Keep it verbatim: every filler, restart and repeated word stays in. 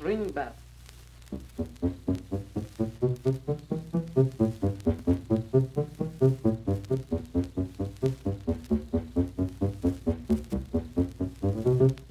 ring bell. Thank you.